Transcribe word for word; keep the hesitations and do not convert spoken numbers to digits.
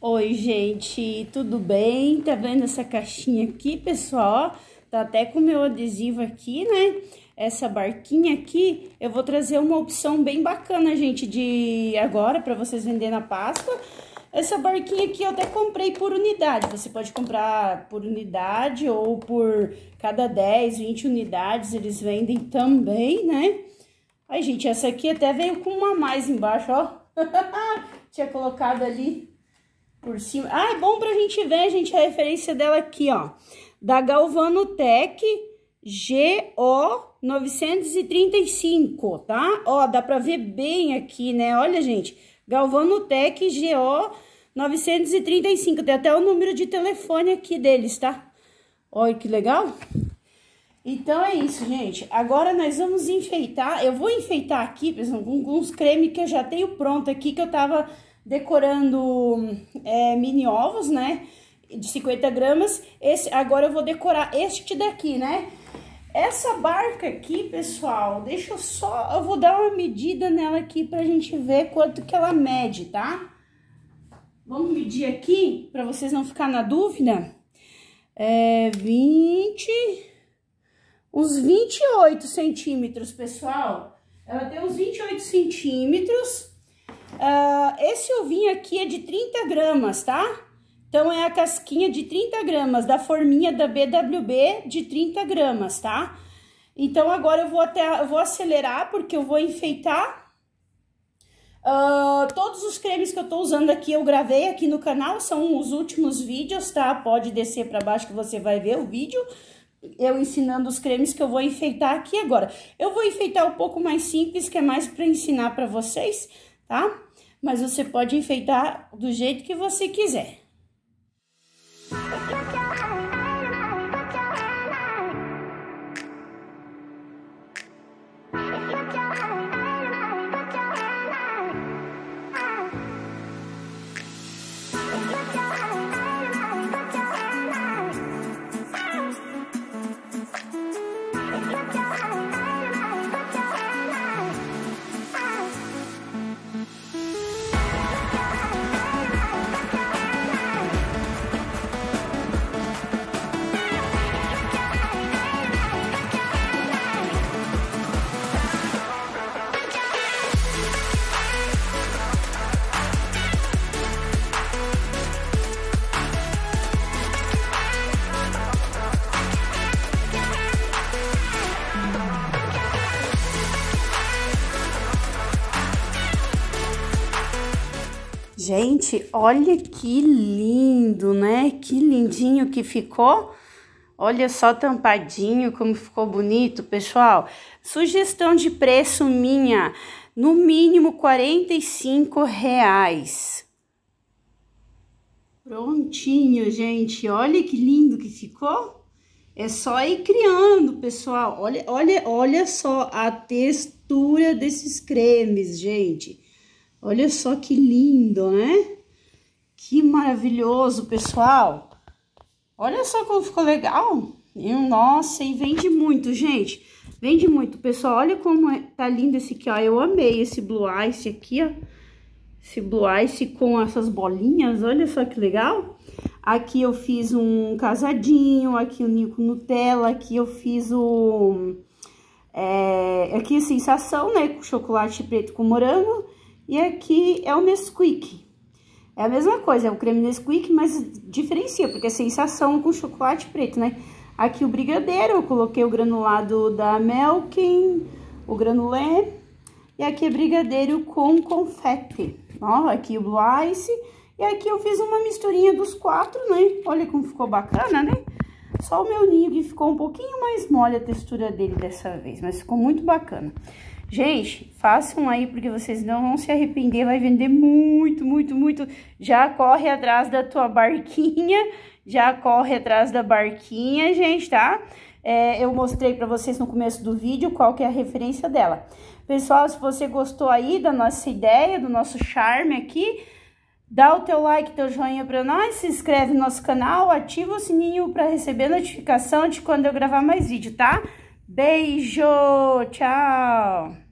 Oi, gente, tudo bem? Tá vendo essa caixinha aqui, pessoal? Tá até com o meu adesivo aqui, né? Essa barquinha aqui, eu vou trazer uma opção bem bacana, gente, de agora, pra vocês vender na Páscoa. Essa barquinha aqui eu até comprei por unidade. Você pode comprar por unidade ou por cada dez, vinte unidades, eles vendem também, né? Ai, gente, essa aqui até veio com uma a mais embaixo, ó. Tinha colocado ali por cima. Ah, é bom pra gente ver, gente, a referência dela aqui, ó. Da Galvanotec G O nove três cinco, tá? Ó, dá pra ver bem aqui, né? Olha, gente, Galvanotec G O nove três cinco. Tem até o número de telefone aqui deles, tá? Olha que legal. Então, é isso, gente. Agora, nós vamos enfeitar. Eu vou enfeitar aqui, pessoal, com uns cremes que eu já tenho pronto aqui, que eu tava decorando é, mini ovos, né, de cinquenta gramas. Esse, agora eu vou decorar este daqui, né? Essa barca aqui, pessoal, deixa eu só... Eu vou dar uma medida nela aqui pra gente ver quanto que ela mede, tá? Vamos medir aqui, pra vocês não ficarem na dúvida. É vinte... Uns vinte e oito centímetros, pessoal. Ela tem uns vinte e oito centímetros... Uh, esse ovinho aqui é de trinta gramas, tá? Então, é a casquinha de trinta gramas, da forminha da B W B de trinta gramas, tá? Então, agora eu vou até eu vou acelerar, porque eu vou enfeitar. Uh, todos os cremes que eu tô usando aqui, eu gravei aqui no canal, são os últimos vídeos, tá? Pode descer pra baixo que você vai ver o vídeo. Eu ensinando os cremes que eu vou enfeitar aqui agora. Eu vou enfeitar um pouco mais simples, que é mais pra ensinar pra vocês, tá? Mas você pode enfeitar do jeito que você quiser. Gente, olha que lindo, né? Que lindinho que ficou. Olha só tampadinho, como ficou bonito, pessoal. Sugestão de preço minha, no mínimo quarenta e cinco reais. Prontinho, gente. Olha que lindo que ficou. É só ir criando, pessoal. Olha, olha, olha só a textura desses cremes, gente. Olha só que lindo, né? Que maravilhoso, pessoal. Olha só como ficou legal. Nossa, e vende muito, gente. Vende muito, pessoal. Olha como é, tá lindo esse aqui, ó. Eu amei esse Blue Ice aqui, ó. Esse Blue Ice com essas bolinhas. Olha só que legal. Aqui eu fiz um casadinho. Aqui o ninho com Nutella. Aqui eu fiz o... É, aqui sensação, né? Com chocolate preto com morango. E aqui é o Nesquik. É a mesma coisa, é o creme Nesquik, mas diferencia, porque é sensação com chocolate preto, né? Aqui o brigadeiro, eu coloquei o granulado da Melkin, o granulé. E aqui é brigadeiro com confete. Ó, aqui o Blue Ice. E aqui eu fiz uma misturinha dos quatro, né? Olha como ficou bacana, né? Só o meu ninho que ficou um pouquinho mais mole a textura dele dessa vez, mas ficou muito bacana. Gente, façam aí, porque vocês não vão se arrepender, vai vender muito, muito, muito. Já corre atrás da tua barquinha, já corre atrás da barquinha, gente, tá? É, eu mostrei pra vocês no começo do vídeo qual que é a referência dela. Pessoal, se você gostou aí da nossa ideia, do nosso charme aqui, dá o teu like, teu joinha pra nós, se inscreve no nosso canal, ativa o sininho pra receber notificação de quando eu gravar mais vídeo, tá? Beijo, tchau!